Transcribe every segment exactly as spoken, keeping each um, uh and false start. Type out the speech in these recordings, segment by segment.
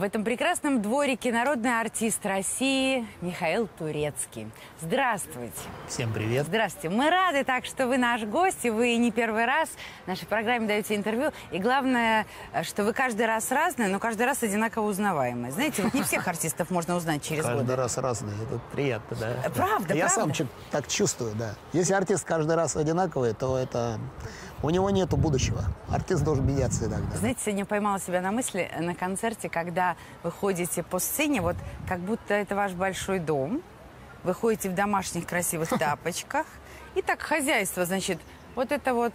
В этом прекрасном дворике народный артист России Михаил Турецкий. Здравствуйте. Всем привет. Здравствуйте. Мы рады так, что вы наш гость, и вы не первый раз в нашей программе даете интервью. И главное, что вы каждый раз разные, но каждый раз одинаково узнаваемые. Знаете, вот не всех артистов можно узнать через год. Каждый годы. раз разные. Это приятно, да. Правда, правда. Я сам так чувствую, да. Если артист каждый раз одинаковый, то это... у него нету будущего. Артист должен меняться иногда. Знаете, сегодня поймала себя на мысли на концерте, когда вы ходите по сцене, вот как будто это ваш большой дом. Вы ходите в домашних красивых тапочках. И так хозяйство, значит, вот это вот,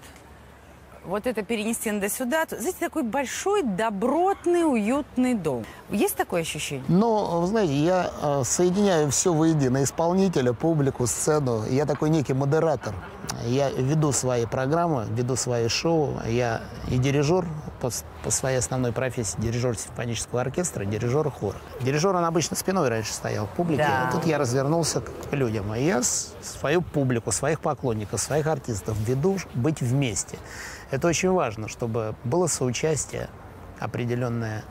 вот это перенести надо сюда. Знаете, такой большой, добротный, уютный дом. Есть такое ощущение? Ну, вы знаете, я соединяю все воедино. Исполнителя, публику, сцену. Я такой некий модератор. Я веду свои программы, веду свои шоу. Я и дирижер по, по своей основной профессии, дирижер симфонического оркестра, дирижер хора. Дирижер, он обычно спиной раньше стоял к публике, да. А тут я развернулся к людям. И я свою публику, своих поклонников, своих артистов веду быть вместе. Это очень важно, чтобы было соучастие определенное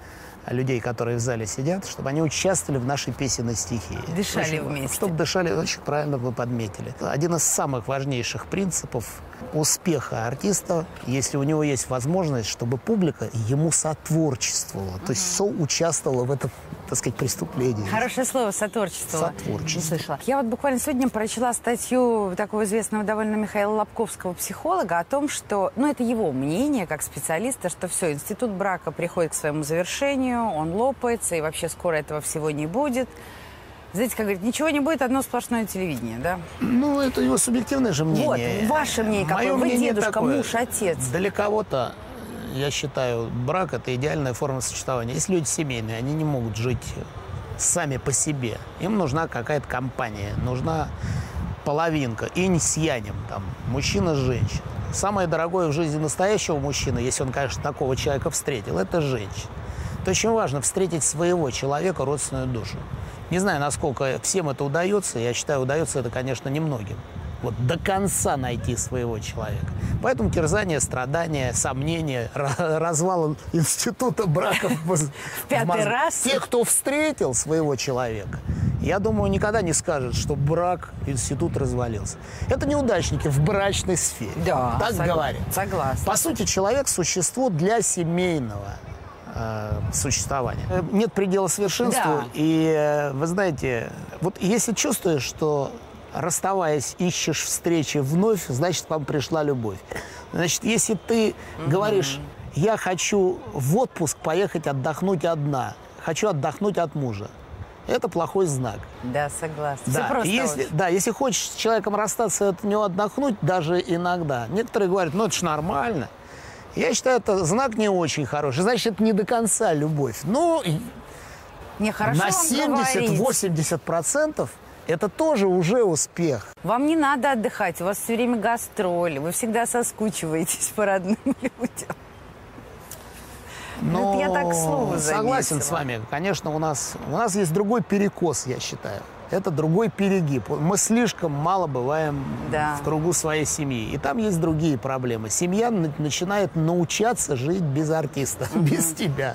людей, которые в зале сидят, чтобы они участвовали в нашей песенной стихии. Дышали очень, вместе. Чтобы дышали, очень правильно вы подметили. Один из самых важнейших принципов успеха артиста, если у него есть возможность, чтобы публика ему сотворчествовала, угу. То есть соучаствовала в этом, так сказать, преступлении. Хорошее слово, сотворчествовала. Сотворчество. Не слышала. Я вот буквально сегодня прочла статью такого известного довольно Михаила Лобковского, психолога, о том, что, ну, это его мнение как специалиста, что все, институт брака приходит к своему завершению, он лопается, и вообще скоро этого всего не будет. Знаете, как говорит, ничего не будет, одно сплошное телевидение, да? Ну, это его субъективное же мнение. Вот, ваше мнение какое? Вы дедушка, такое. Муж, отец. Для кого-то, я считаю, брак – это идеальная форма сочетания. Если люди семейные, они не могут жить сами по себе. Им нужна какая-то компания, нужна половинка, инь с янем, там, мужчина с женщиной. Самое дорогое в жизни настоящего мужчины, если он, конечно, такого человека встретил, это женщина. Это очень важно, встретить своего человека, родственную душу. Не знаю, насколько всем это удается. Я считаю, удается это, конечно, немногим. Вот до конца найти своего человека. Поэтому терзание, страдания, сомнения, развал института браков. Пятый раз. Те, кто встретил своего человека, я думаю, никогда не скажет, что брак, институт развалился. Это неудачники в брачной сфере. Да, так говорят. Согласна. По сути, человек – существо для семейного существования. Нет предела совершенству. Да. И, вы знаете, вот если чувствуешь, что, расставаясь, ищешь встречи вновь, значит, к вам пришла любовь. Значит, если ты Mm-hmm. говоришь, я хочу в отпуск поехать отдохнуть одна, хочу отдохнуть от мужа, это плохой знак. Да, согласна. Да. Если, да, если хочешь с человеком расстаться, от него отдохнуть, даже иногда. Некоторые говорят, ну, это же нормально. Я считаю, это знак не очень хороший. Значит, это не до конца любовь. Ну, не, хорошо на семьдесят-восемьдесят процентов это тоже уже успех. Вам не надо отдыхать, у вас все время гастроли, вы всегда соскучиваетесь по родным людям. Ну, я так слово заметила. Согласен с вами. Конечно, у нас, у нас есть другой перекос, я считаю. Это другой перегиб. Мы слишком мало бываем да. в кругу своей семьи. И там есть другие проблемы. Семья начинает научаться жить без артиста, mm-hmm. без тебя.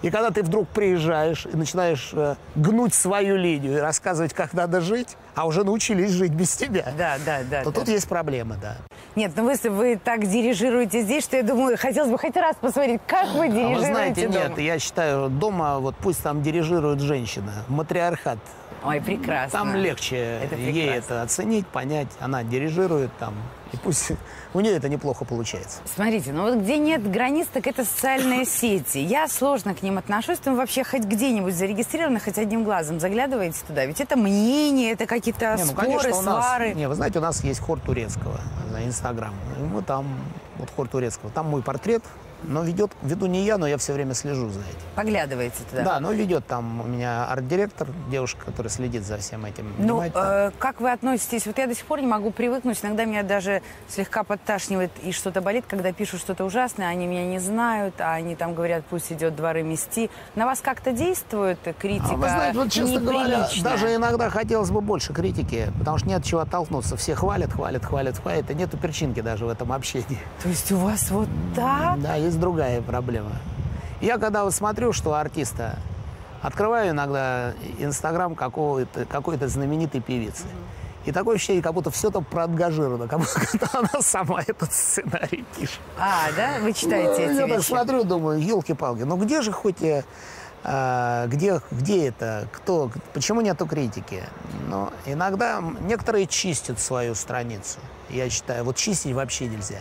И когда ты вдруг приезжаешь и начинаешь э, гнуть свою линию и рассказывать, как надо жить, а уже научились жить без тебя, да, да, да, то да. тут есть проблема, да. Нет, ну вы, вы так дирижируете здесь, что я думаю, хотелось бы хоть раз посмотреть, как вы дирижируете. А вы знаете, дома. Нет, я считаю, дома вот пусть там дирижирует женщина, матриархат. Ой, прекрасно. Там легче это ей это оценить, понять. Она дирижирует там. И пусть у нее это неплохо получается. Смотрите, ну вот где нет границ, так это социальные сети. Я сложно к ним отношусь. Там вообще хоть где-нибудь зарегистрированы, хоть одним глазом заглядываете туда. Ведь это мнение, это какие-то ну, споры, конечно, свары. Нас, не, вы знаете, у нас есть хор Турецкого на Инстаграм. Мы там, вот хор Турецкого, там мой портрет. Но ведет, веду не я, но я все время слежу за этим. Поглядываете туда? Да, но ведет там у меня арт-директор, девушка, которая следит за всем этим. Ну, э, как вы относитесь? Вот я до сих пор не могу привыкнуть. Иногда меня даже слегка подташнивает и что-то болит, когда пишут что-то ужасное, они меня не знают, а они там говорят, пусть идет дворы мести. На вас как-то действует критика? А вы знаете, вот, честно говоря, даже иногда хотелось бы больше критики, потому что нет чего оттолкнуться. Все хвалят, хвалят, хвалят, хвалят, и нету перчинки даже в этом общении. То есть у вас вот так? Да, есть другая проблема. Я когда вот смотрю, что артиста Открываю иногда инстаграм какой-то какой-то знаменитой певицы. И такое ощущение, как будто все там проангажировано, как будто она сама этот сценарий пишет. А, да? Вы читаете ну, эти я вещи? Я так смотрю, думаю, елки-палки, ну где же хоть... А, где, где это? Кто? Почему нету критики? Но иногда некоторые чистят свою страницу. Я считаю, вот чистить вообще нельзя.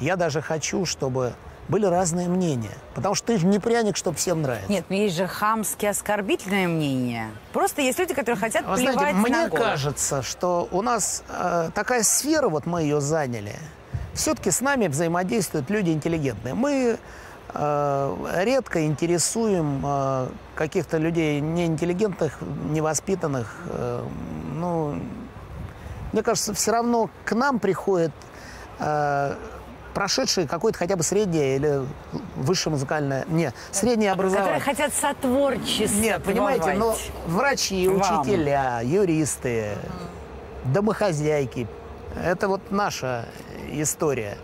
Я даже хочу, чтобы... были разные мнения. Потому что ты же не пряник, чтобы всем нравится. Нет, но есть же хамские, оскорбительные мнения. Просто есть люди, которые хотят Вы плевать знаете, на мне голову. Кажется, что у нас э, такая сфера, вот мы ее заняли, все-таки с нами взаимодействуют люди интеллигентные. Мы э, редко интересуем э, каких-то людей неинтеллигентных, невоспитанных. Э, ну, мне кажется, все равно к нам приходят... Э, прошедшие какое-то хотя бы среднее или высшее музыкальное... Нет, среднее образование. Которые хотят сотворчество. Нет, понимаете, но врачи, Вам. учителя, юристы, домохозяйки. Это вот наша история.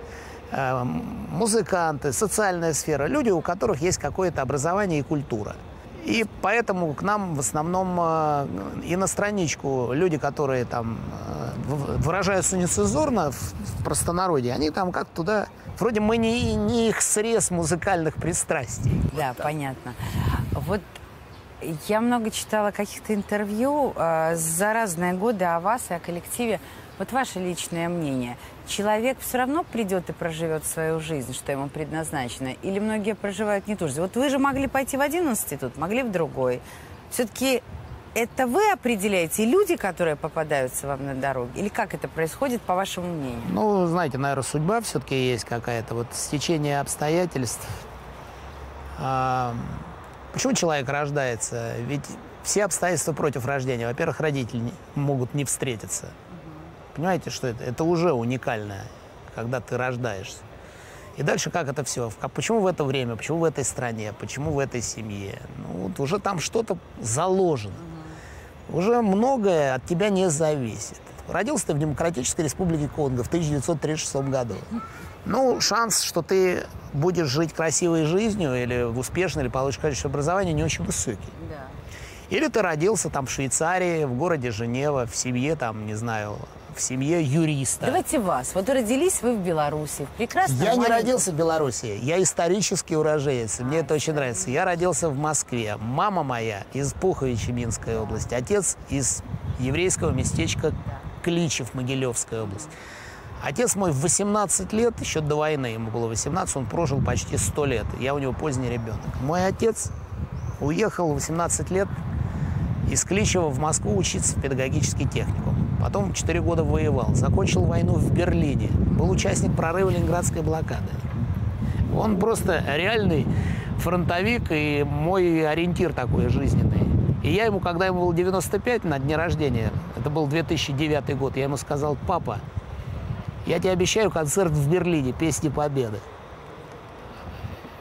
Музыканты, социальная сфера. Люди, у которых есть какое-то образование и культура. И поэтому к нам в основном и на страничку люди, которые там выражаются нецензурно в простонародье, они там как туда... Вроде мы не, не их срез музыкальных пристрастий. Да, вот понятно. Вот я много читала каких-то интервью э, за разные годы о вас и о коллективе. Вот ваше личное мнение. Человек все равно придет и проживет свою жизнь, что ему предназначено? Или многие проживают не ту жизнь? Вот вы же могли пойти в один институт, могли в другой. Все-таки это вы определяете люди, которые попадаются вам на дороге? Или как это происходит, по вашему мнению? Ну, знаете, наверное, судьба все-таки есть какая-то. Вот стечение обстоятельств. А, почему человек рождается? Ведь все обстоятельства против рождения. Во-первых, родители могут не встретиться. Понимаете, что это? Это уже уникально, когда ты рождаешься. И дальше как это все? Почему в это время? Почему в этой стране? Почему в этой семье? Ну, вот уже там что-то заложено. Уже многое от тебя не зависит. Родился ты в Демократической Республике Конго в тысяча девятьсот тридцать шестом году. Ну, шанс, что ты будешь жить красивой жизнью или успешно, или получишь качественное образование, не очень высокий. Да. Или ты родился там в Швейцарии, в городе Женева, в семье там, не знаю... в семье юриста. Давайте вас. Вот родились вы в Беларуси. Прекрасно. Я не родился в Беларуси. Я исторический уроженец. Мне а, это очень нравится. Я родился в Москве. Мама моя из Пуховичи, Минской области. Отец из еврейского местечка Кличев, Могилевская область. Отец мой в восемнадцать лет, еще до войны ему было восемнадцать, он прожил почти сто лет. Я у него поздний ребенок. Мой отец уехал в восемнадцать лет из Кличева в Москву учиться в педагогический техникум. Потом четыре года воевал, закончил войну в Берлине, был участник прорыва Ленинградской блокады. Он просто реальный фронтовик и мой ориентир такой жизненный. И я ему, когда ему было девяносто пять на дне рождения, это был две тысячи девятый год, я ему сказал: папа, я тебе обещаю концерт в Берлине, песни Победы.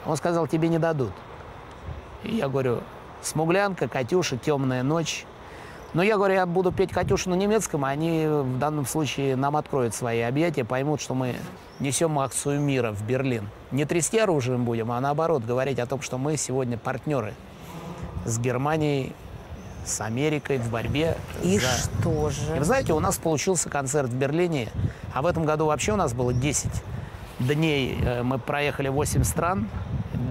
Он сказал: тебе не дадут. И я говорю: Смуглянка, Катюша, Темная ночь. Но я говорю, я буду петь Катюшу на немецком, а они в данном случае нам откроют свои объятия, поймут, что мы несем акцию мира в Берлин. Не трясти оружием будем, а наоборот, говорить о том, что мы сегодня партнеры с Германией, с Америкой в борьбе. И за... что же? И вы знаете, у нас получился концерт в Берлине, а в этом году вообще у нас было десять дней. Мы проехали восемь стран.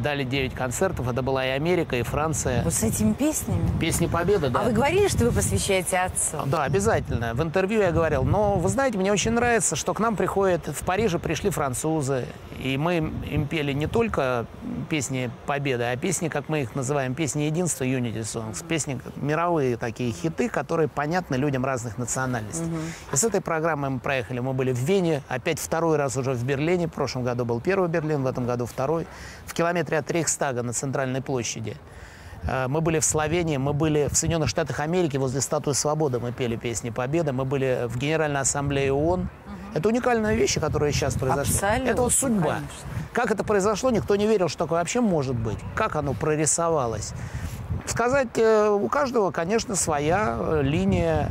Дали девять концертов. Это была и Америка, и Франция. Вот с этими песнями? Песни Победы, да. А вы говорили, что вы посвящаете отцу? Да, обязательно. В интервью я говорил. Но, вы знаете, мне очень нравится, что к нам приходят... В Париже пришли французы. И мы им пели не только песни Победы, а песни, как мы их называем, песни единства, Unity Songs. Песни, мировые такие хиты, которые понятны людям разных национальностей. Mm-hmm. И с этой программой мы проехали. Мы были в Вене. Опять второй раз уже в Берлине. В прошлом году был первый Берлин, в этом году второй. В километре от Рейхстага на Центральной площади. Мы были в Словении, мы были в Соединенных Штатах Америки, возле Статуи Свободы мы пели песни Победы, мы были в Генеральной Ассамблее ООН. Угу. Это уникальные вещи, которые сейчас произошли. Абсолютно. Это вот судьба. Конечно. Как это произошло, никто не верил, что такое вообще может быть. Как оно прорисовалось. Сказать, у каждого, конечно, своя линия.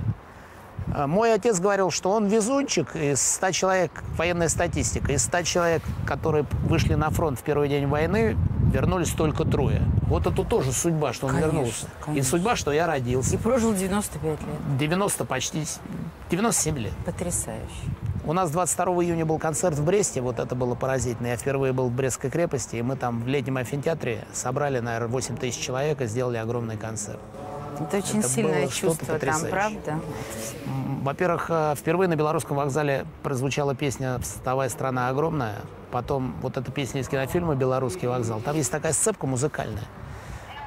Мой отец говорил, что он везунчик из ста человек, военная статистика, из ста человек, которые вышли на фронт в первый день войны, вернулись только трое. Вот это тоже судьба, что он конечно, вернулся. Конечно. И судьба, что я родился. И прожил девяносто пять лет. девяносто почти, девяносто семь лет. Потрясающе. У нас двадцать второго июня был концерт в Бресте, вот это было поразительно. Я впервые был в Брестской крепости, и мы там в летнем амфитеатре собрали, наверное, восемь тысяч человек и сделали огромный концерт. Это очень это сильное чувство там, правда? Во-первых, впервые на Белорусском вокзале прозвучала песня «Вставай, страна огромная». Потом вот эта песня из кинофильма «Белорусский вокзал». Там есть такая сцепка музыкальная,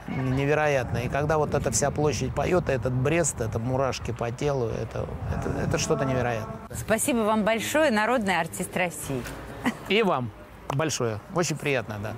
невероятная. И когда вот эта вся площадь поет, этот Брест, это мурашки по телу, это, это, это что-то невероятное. Спасибо вам большое, народный артист России. И вам большое. Очень приятно, да.